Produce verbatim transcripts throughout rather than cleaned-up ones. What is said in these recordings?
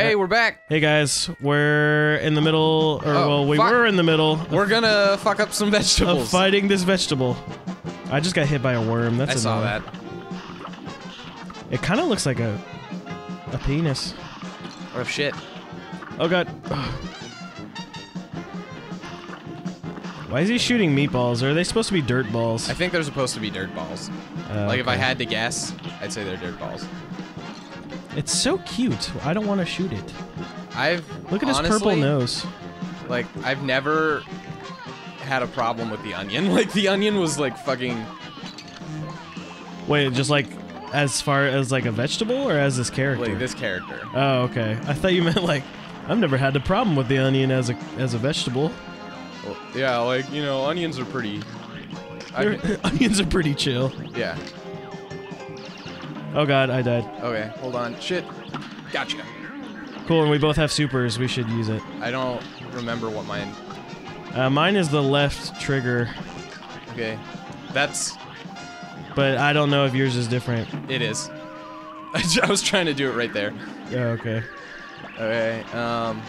Hey, we're back. Hey guys, we're in the middle, or oh, well, we fuck. were in the middle. We're gonna fuck up some vegetables. Of fighting this vegetable. I just got hit by a worm. That's I saw that. It kind of looks like a a penis. Or shit. Oh god. Why is he shooting meatballs? Or are they supposed to be dirt balls? I think they're supposed to be dirt balls. Uh, like okay. if I had to guess, I'd say they're dirt balls. It's so cute. I don't want to shoot it. I've Look at honestly, his purple nose. Like, I've never had a problem with the onion. Like, the onion was, like, fucking... Wait, just, like, as far as, like, a vegetable or as this character? Like, this character. Oh, okay. I thought you meant, like, I've never had a problem with the onion as a, as a vegetable. Well, yeah, like, you know, onions are pretty... Onions are pretty chill. Yeah. Oh god, I died. Okay, hold on. Shit. Gotcha. Cool, and we both have supers. We should use it. I don't remember what mine... Uh, mine is the left trigger. Okay. That's... But I don't know if yours is different. It is. I was trying to do it right there. Yeah, okay. Okay, um...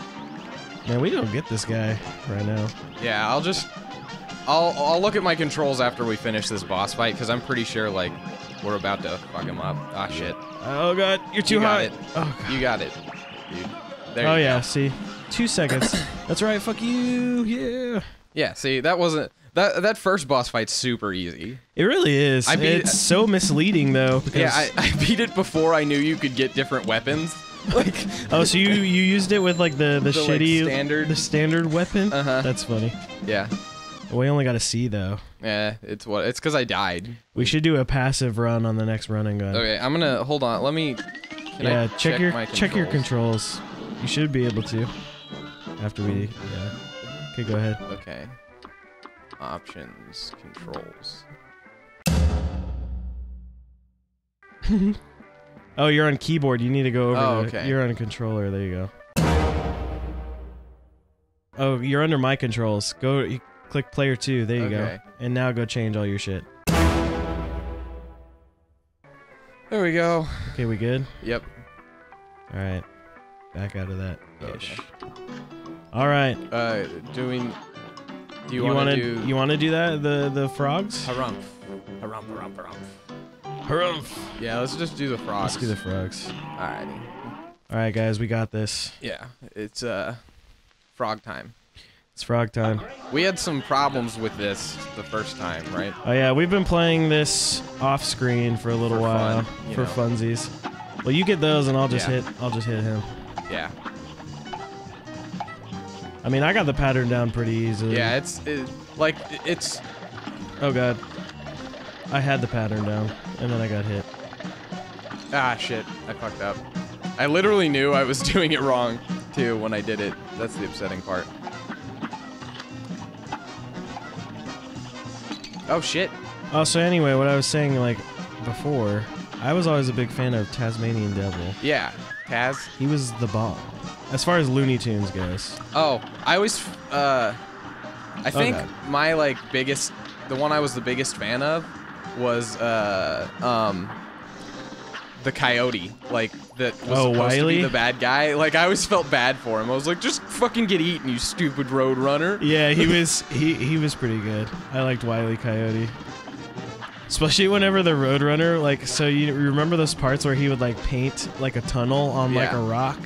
man, we don't get this guy right now. Yeah, I'll just... I'll, I'll look at my controls after we finish this boss fight, because I'm pretty sure, like... we're about to fuck him up. Ah, oh, shit. Oh, God. You're too hot. You got it. Oh, God. You got it, dude. There oh, you yeah. Go. See? Two seconds. That's right. Fuck you. Yeah. Yeah, see? That wasn't... That that first boss fight's super easy. It really is. I beat it's it. so misleading, though. Because... Yeah, I, I beat it before I knew you could get different weapons. Like... oh, so you, you used it with, like, the, the, the shitty... Like, standard... The standard weapon? Uh-huh. That's funny. Yeah. We only got a C, though. Yeah, it's what it's because I died. We should do a passive run on the next run and gun. Okay, I'm gonna hold on. Let me. Can yeah, I check, check your my check your controls. You should be able to. After we, yeah. Okay, go ahead. Okay. Options, controls. Oh, you're on keyboard. You need to go over. Oh, okay. To, you're on a controller. There you go. Oh, you're under my controls. Go. You, Click player two, there you okay. go. And now go change all your shit. There we go. Okay, we good? Yep. Alright. Back out of that. Ish. Okay. Alright. Uh, doing... Do you, you want to do... You want to do that? The the frogs? Harumph. Harumph, harumph, harumph. Harumph! Yeah, let's just do the frogs. Let's do the frogs. Alright. Alright, guys, we got this. Yeah, it's, uh... frog time. It's frog time. We had some problems with this the first time, right? Oh yeah, we've been playing this off screen for a little for while fun, for know. funsies. Well, you get those, and I'll just yeah. hit. I'll just hit him. Yeah. I mean, I got the pattern down pretty easily. Yeah, it's it, like it's. Oh god, I had the pattern down, and then I got hit. Ah shit, I fucked up. I literally knew I was doing it wrong too when I did it. That's the upsetting part. Oh, shit. Oh, so anyway, what I was saying, like, before, I was always a big fan of Tasmanian Devil. Yeah. Taz? He was the bomb. As far as Looney Tunes goes. Oh, I always, uh... I oh, think God. my, like, biggest... The one I was the biggest fan of was, uh, um... the coyote. Like, that was oh, supposed Wiley? to be the bad guy. Like, I always felt bad for him. I was like, just fucking get eaten, you stupid road runner. Yeah, he was he, he was pretty good. I liked Wiley Coyote. Especially whenever the road runner, like, so you remember those parts where he would, like, paint, like, a tunnel on, yeah. like, a rock?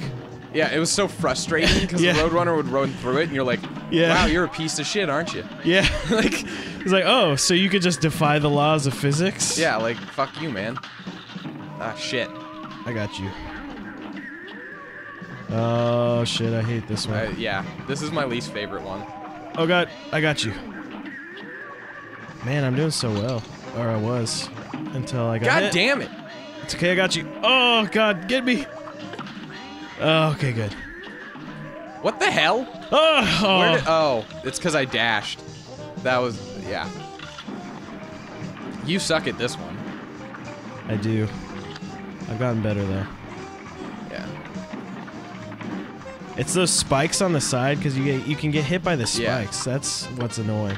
Yeah, it was so frustrating, because yeah. the road runner would run through it, and you're like, yeah. wow, you're a piece of shit, aren't you? Yeah, like, it's like, oh, so you could just defy the laws of physics? Yeah, like, fuck you, man. Ah, shit. I got you. Oh, shit, I hate this one. Uh, yeah, this is my least favorite one. Oh, God, I got you. Man, I'm doing so well. Or I was. Until I got God it. God damn it! It's okay, I got you. Oh, God, get me! Oh, okay, good. What the hell? Oh! Oh, Where did, oh it's because I dashed. That was... yeah. You suck at this one. I do. I've gotten better, though. Yeah. It's those spikes on the side, because you get you can get hit by the spikes. Yeah. That's what's annoying.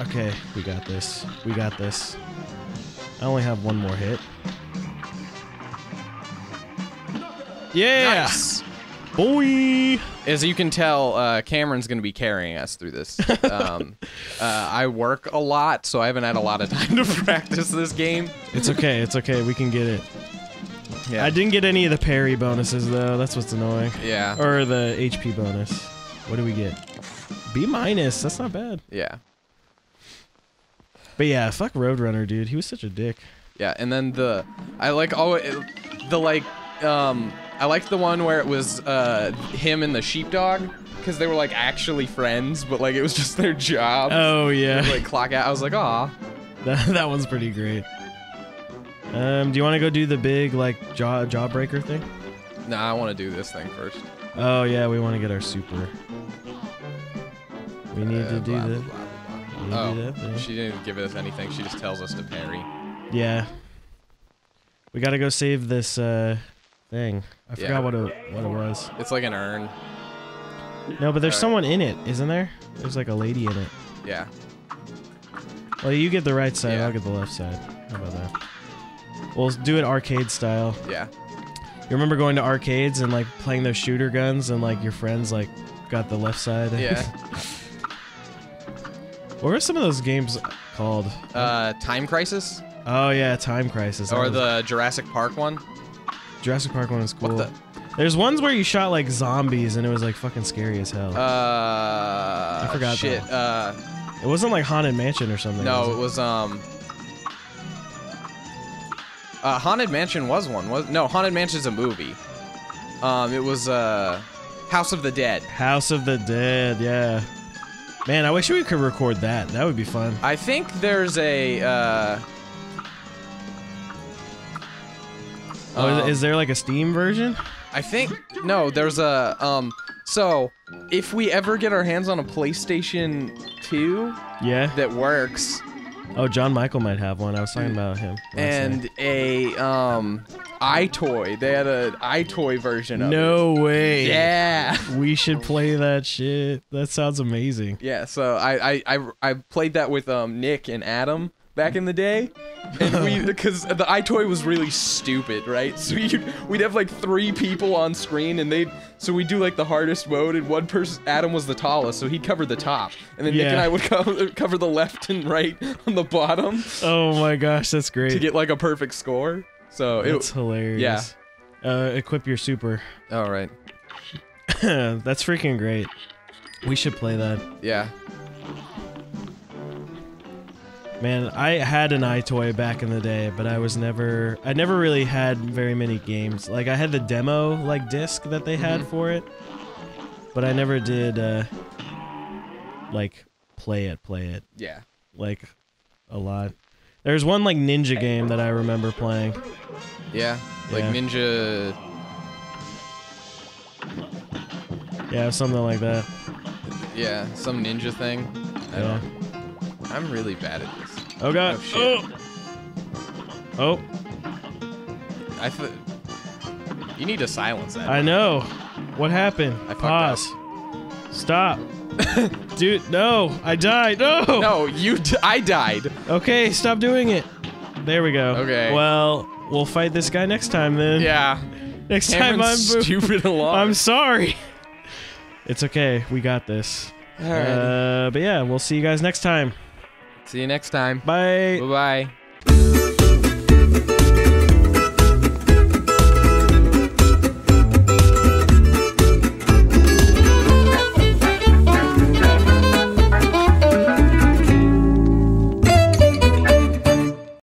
Okay, we got this. We got this. I only have one more hit. Yeah. Nice. Boy. As you can tell, uh, Cameron's going to be carrying us through this. Um, uh, I work a lot, so I haven't had a lot of time to practice this game. It's okay. It's okay. We can get it. Yeah. I didn't get any of the parry bonuses, though. That's what's annoying. Yeah. Or the H P bonus. What do we get? B minus. That's not bad. Yeah. But yeah, fuck Roadrunner, dude. He was such a dick. Yeah, and then the... I like... Oh, it, the, like... Um... I liked the one where it was uh, him and the sheepdog, because they were like actually friends, but like it was just their job. Oh yeah. Like clock out. I was like, aw. That that one's pretty great. Um, do you want to go do the big like jaw jawbreaker thing? Nah, I want to do this thing first. Oh yeah, we want to get our super. We need uh, to do blah, that. Blah, blah, blah. We oh, do that she didn't give us anything. She just tells us to parry. Yeah. We gotta go save this. Uh, Thing. I forgot yeah. what, it, what it was. It's like an urn. No, but there's right. someone in it, isn't there? There's like a lady in it. Yeah. Well, you get the right side, yeah. I'll get the left side. How about that? We'll do it arcade style. Yeah. You remember going to arcades and like playing those shooter guns and like your friends like got the left side? Yeah. What were some of those games called? Uh, Time Crisis? Oh yeah, Time Crisis. Or the Jurassic Park one? Jurassic Park one is cool. What the? There's ones where you shot like zombies and it was like fucking scary as hell. Uh, I forgot shit. That. Uh, it wasn't like Haunted Mansion or something. No, was it? it was um. Uh, Haunted Mansion was one. Was no Haunted Mansion's a movie. Um, it was uh, House of the Dead. House of the Dead, yeah. Man, I wish we could record that. That would be fun. I think there's a. Uh, Oh, is there like a Steam version? I think no. There's a um. So if we ever get our hands on a PlayStation two, yeah, that works. Oh, John Michael might have one. I was talking about him. And night. a um, EyeToy. They had an EyeToy version of no it. No way. Yeah. We should play that shit. That sounds amazing. Yeah. So I I I, I played that with um Nick and Adam. Back in the day, and we because the EyeToy was really stupid, right? So we'd, we'd have like three people on screen, and they so we do like the hardest mode, and one person, Adam was the tallest, so he covered the top, and then yeah. Nick and I would cover, cover the left and right on the bottom. Oh my gosh, that's great! To get like a perfect score, so it's it, hilarious. Yeah, uh, equip your super. All right, that's freaking great. We should play that. Yeah. Man, I had an EyeToy back in the day, but I was never... I never really had very many games. Like, I had the demo, like, disc that they had mm-hmm. for it. But I never did, uh... like, play it, play it. Yeah. Like, a lot. There's one, like, ninja game that I remember playing. Yeah, like yeah. Ninja... Yeah, something like that. Yeah, some ninja thing. I yeah. don't know. I'm really bad at this. Oh god. Oh. oh. I th You need to silence that. I know. What happened? I Pause. Up. Stop. Dude, no. I died. No. No, you d I died. Okay, stop doing it. There we go. Okay. Well, we'll fight this guy next time then. Yeah. Next Cameron's time I'm stupid alarm. I'm sorry. It's okay. We got this. All right. Uh, but yeah, we'll see you guys next time. See you next time. Bye. Bye-bye.